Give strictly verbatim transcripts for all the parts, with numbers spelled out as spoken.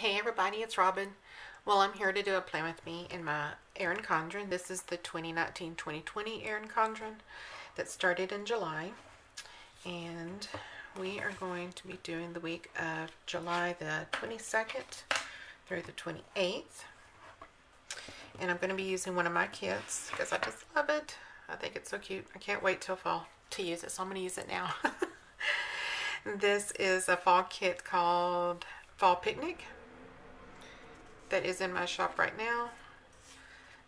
Hey everybody, it's Robin. Well, I'm here to do a plan with me in my Erin Condren. This is the twenty nineteen twenty twenty Erin Condren that started in July. And we are going to be doing the week of July the twenty-second through the twenty-eighth. And I'm going to be using one of my kits because I just love it. I think it's so cute. I can't wait till fall to use it, so I'm going to use it now. This is a fall kit called Fall Picnic. That is in my shop right now.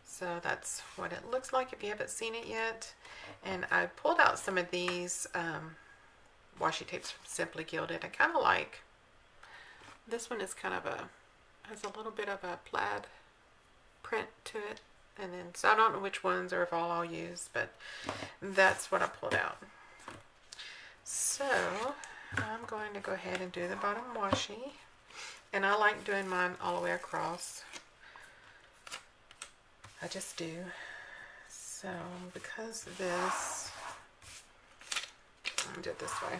So that's what it looks like if you haven't seen it yet. And I pulled out some of these um, washi tapes from Simply Gilded. I kind of like, this one is kind of a, has a little bit of a plaid print to it. And then, so I don't know which ones or if all I'll use, but that's what I pulled out. So I'm going to go ahead and do the bottom washi. And I like doing mine all the way across. I just do. So, because of this, I'm going to do it this way.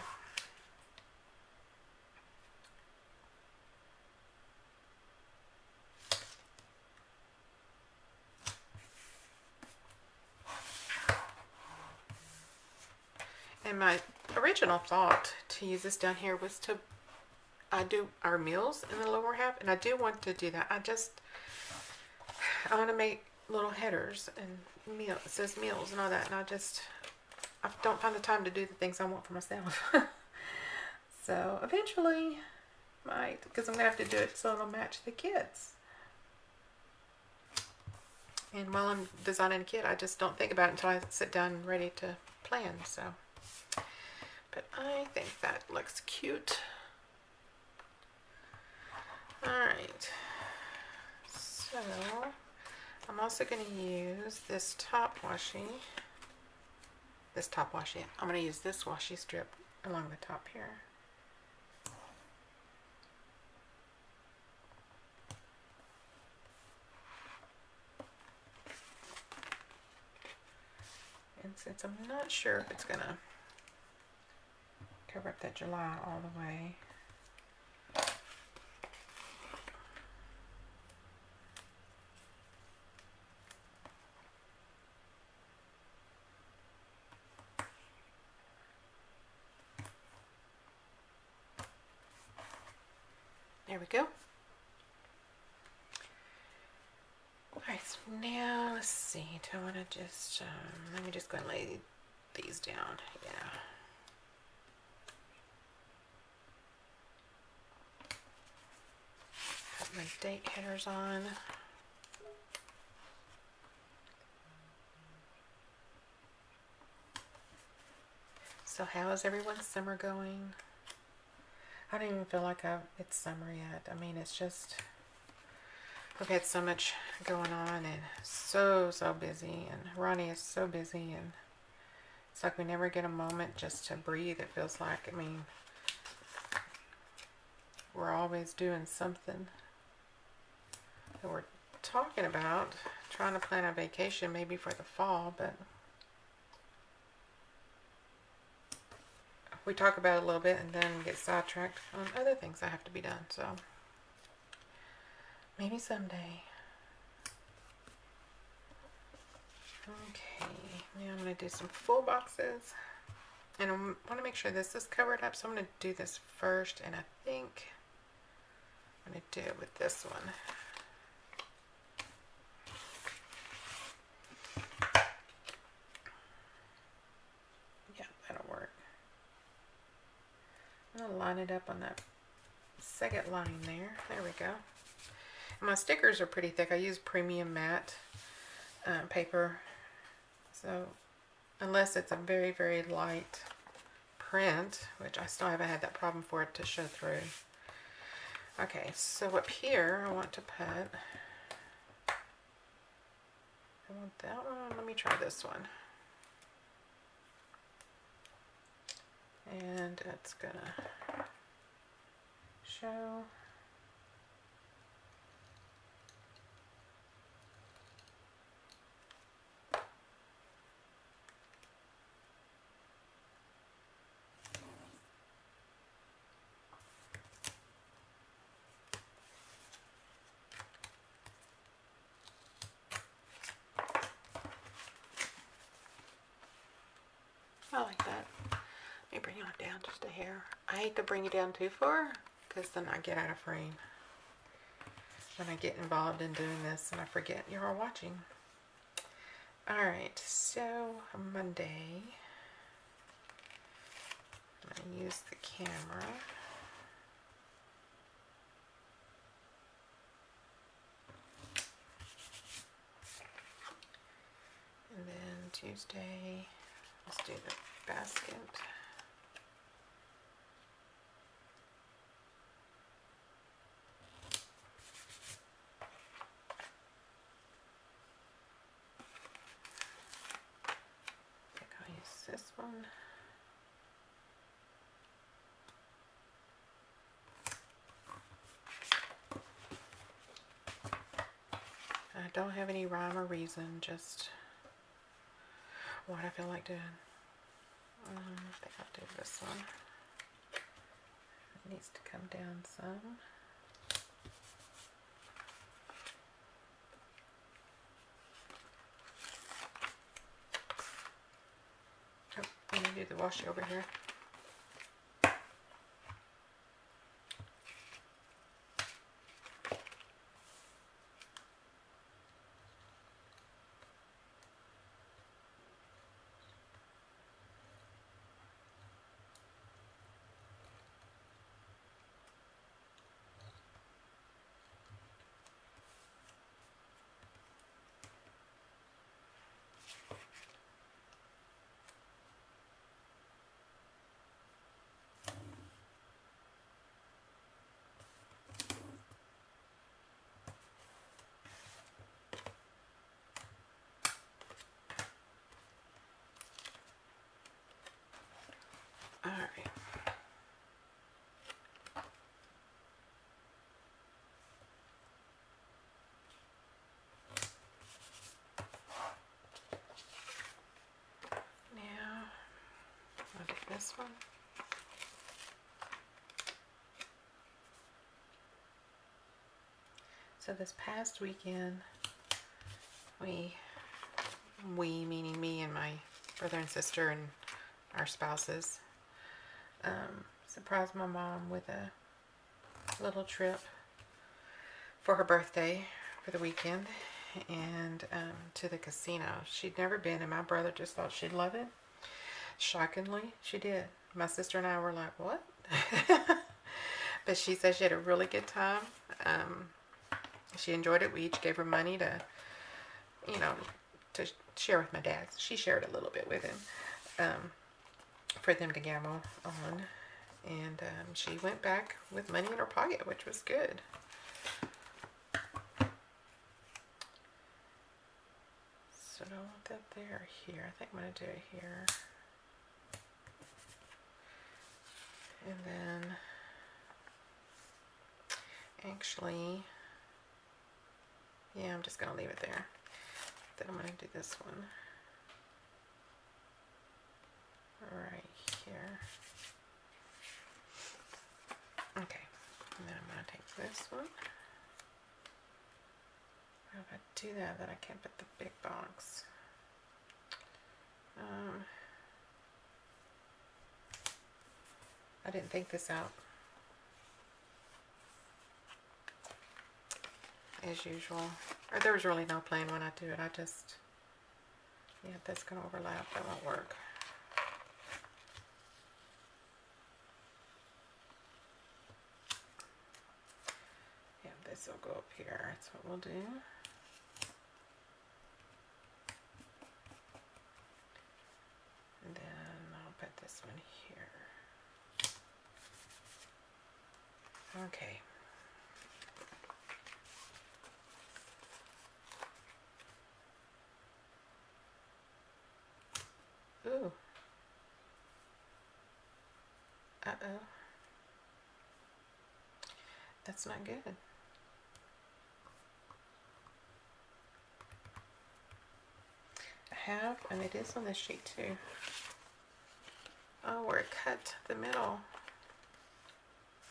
And my original thought to use this down here was to I do our meals in the lower half, and I do want to do that. I just, I want to make little headers and meal, it says meals and all that, and I just, I don't find the time to do the things I want for myself. So eventually, might, because I'm going to have to do it so it'll match the kids. And while I'm designing a kit, I just don't think about it until I sit down ready to plan, so. But I think that looks cute. Alright, so I'm also going to use this top washi, this top washi, I'm going to use this washi strip along the top here. And since I'm not sure if it's going to cover up that July all the way, there we go. Alright, so now let's see. Do I want to just, um, let me just go and lay these down. Yeah. Put my date headers on. So how is everyone's summer going? I don't even feel like I've, it's summer yet. I mean, it's just, we've had so much going on and so, so busy. And Ronnie is so busy. And it's like we never get a moment just to breathe, it feels like. I mean, we're always doing something that we're talking about, trying to plan a vacation maybe for the fall, but we talk about it a little bit and then get sidetracked on other things that have to be done. So maybe someday. Okay, now I'm going to do some full boxes. And I want to make sure this is covered up. So I'm going to do this first. And I think I'm going to do it with this one. Line it up on that second line there. There we go. And my stickers are pretty thick. I use premium matte um, paper. So unless it's a very, very light print, which I still haven't had that problem for it to show through. Okay, so up here I want to put, I want that one. Let me try this one. And it's gonna show. I like that. Let me bring it down just a hair. I hate to bring it down too far because then I get out of frame. Then I get involved in doing this and I forget you are watching. Alright, so Monday, I'm going to use the camera. And then Tuesday, let's do the basket. I think I'll use this one. I don't have any rhyme or reason, just what I feel like doing. Um, I think I'll do this one. It needs to come down some. Oh, I'm going to do the washi over here. Alright. Now, I'll get this one. So this past weekend, we, we meaning me and my brother and sister and our spouses, Um, surprised my mom with a little trip for her birthday for the weekend and um, to the casino. She'd never been and my brother just thought she'd love it. Shockingly, she did. My sister and I were like, what? But she said she had a really good time. Um, she enjoyed it. We each gave her money to, you know, to share with my dad. She shared a little bit with him. Um, for them to gamble on, and um, she went back with money in her pocket, which was good. So I don't want that there here. I think I'm going to do it here. And then, actually, yeah, I'm just going to leave it there. Then I'm going to do this one right here. Okay, and then I'm going to take this one. If I do that, then I can't put the big box. Um, I didn't think this out. As usual. Or there was really no plan when I do it. I just, yeah, that's going to overlap. That won't work. So go up here, that's what we'll do. And then I'll put this one here. Okay. Ooh. Uh-oh. That's not good. Have, and it is on this sheet too. Oh, where it cut the middle.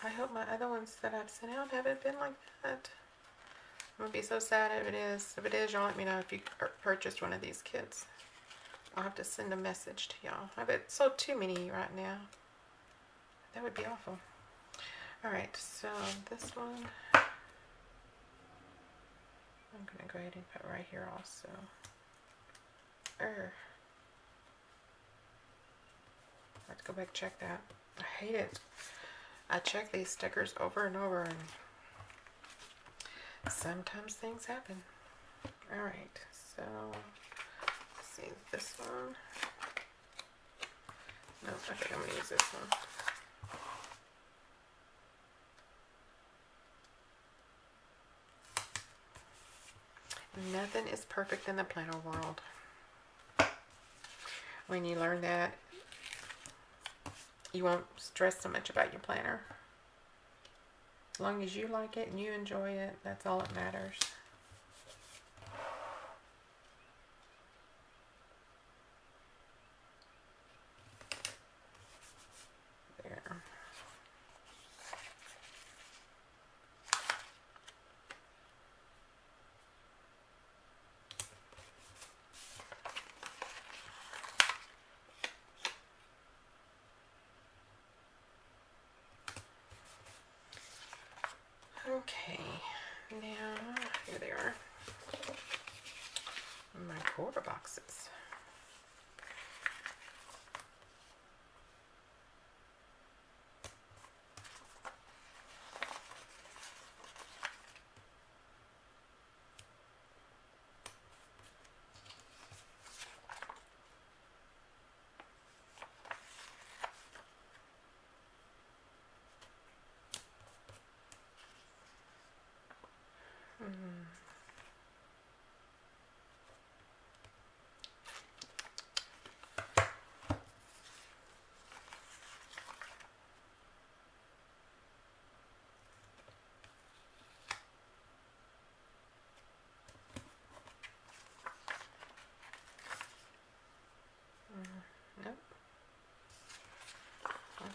I hope my other ones that I've sent out haven't been like that. I'm gonna be so sad if it is. If it is, y'all let me know if you purchased one of these kits. I'll have to send a message to y'all. I bet so too many right now. That would be awful. Alright, so this one I'm going to go ahead and put right here also. Er. I have to go back and check that. I hate it. I check these stickers over and over, and sometimes things happen. Alright, so let's see this one. No, I think I'm going to use this one. Nothing is perfect in the planner world. When you learn that, you won't stress so much about your planner. As long as you like it and you enjoy it, that's all that matters. There. Okay, now here they are, my quarter boxes.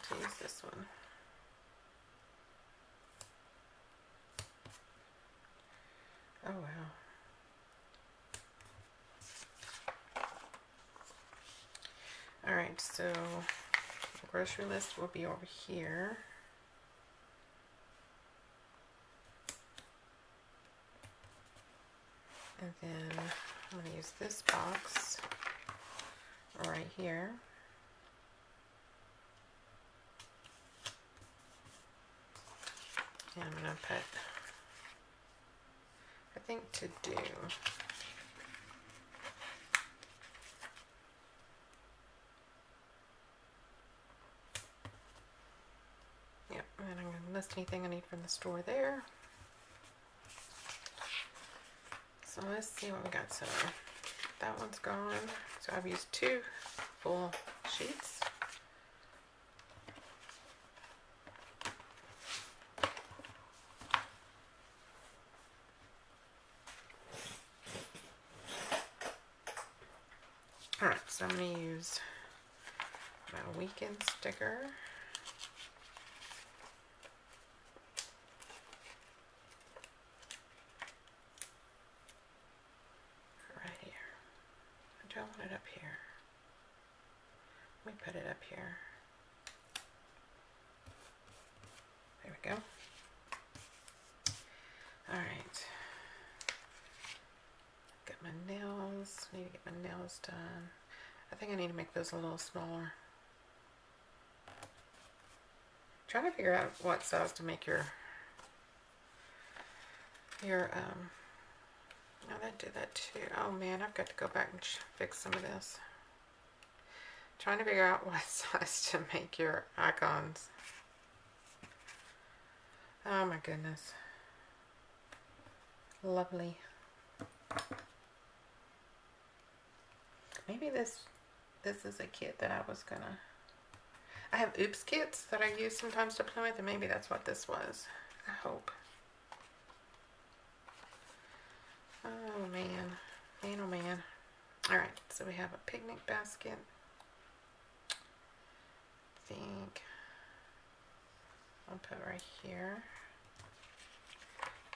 To use this one. Oh wow. Alright, so the grocery list will be over here. And then I'm going to use this box right here. I'm going to put, I think, to do. Yep, and I'm going to list anything I need from the store there. So let's see what we got. So that one's gone. So I've used two full sheets. So I'm going to use my weekend sticker. Right here. I don't want it up here. Let me put it up here. There we go. Alright. Got my nails. I need to get my nails done. I think I need to make those a little smaller. I'm trying to figure out what size to make your, your, um, no, that did that too. Oh man, I've got to go back and fix some of this. I'm trying to figure out what size to make your icons. Oh my goodness. Lovely. Maybe this... This is a kit that I was gonna... I have oops kits that I use sometimes to play with, and maybe that's what this was. I hope. Oh man. Man, oh man. Alright, so we have a picnic basket. I think... I'll put right here.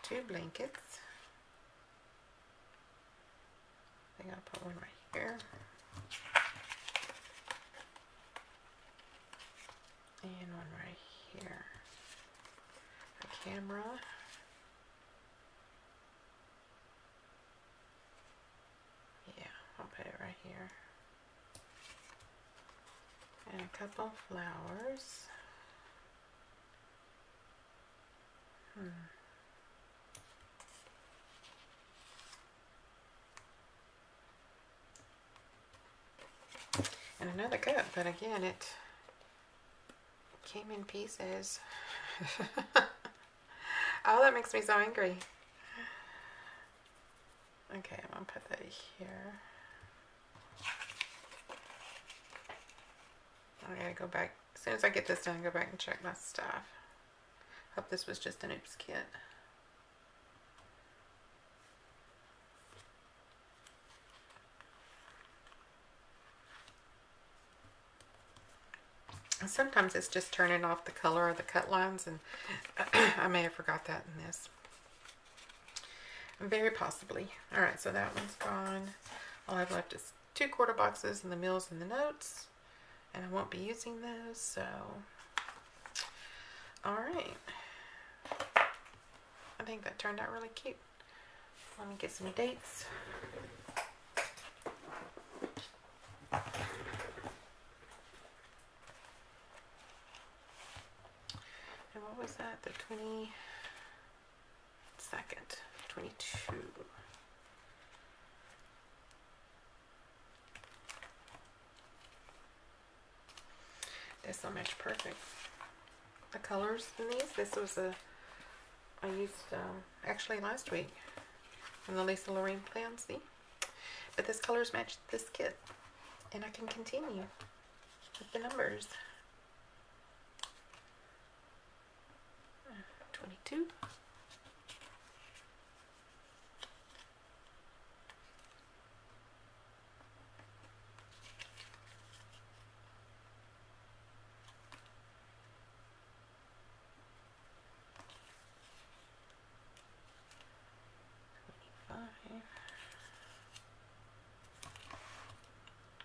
Two blankets. I think I'll put one right here. And one right here. A camera. Yeah, I'll put it right here. And a couple flowers. Hmm. And another cup, but again, it came in pieces. Oh, that makes me so angry. Okay, I'm gonna put that here. I gotta go back. As soon as I get this done, go back and check my stuff. Hope this was just an oops kit. Sometimes it's just turning off the color of the cut lines, and I may have forgot that in this. Very possibly. Alright, so that one's gone. All I've left is two quarter boxes and the meals and the notes, and I won't be using those, so... Alright. I think that turned out really cute. Let me get some dates. And what was that? The twenty-second, twenty-two. That's so much perfect. The colors in these, this was a, I used um, actually last week from the Lisa Lorraine Plan C. But this colors matched this kit. And I can continue with the numbers. twenty-two.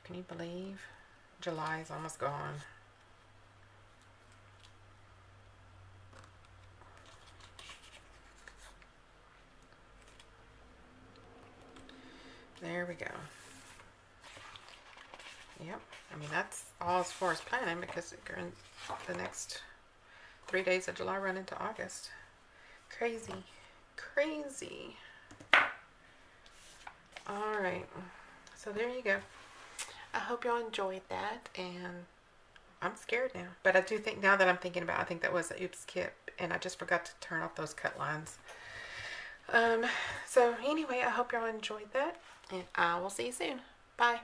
Can you believe July is almost gone? There we go. Yep. I mean, that's all as far as planning, because the next three days of July run into August. Crazy. Crazy. All right. So there you go. I hope y'all enjoyed that, and I'm scared now. But I do think, now that I'm thinking about it, I think that was an oops kit, and I just forgot to turn off those cut lines. Um, so anyway, I hope y'all enjoyed that, and I will see you soon. Bye.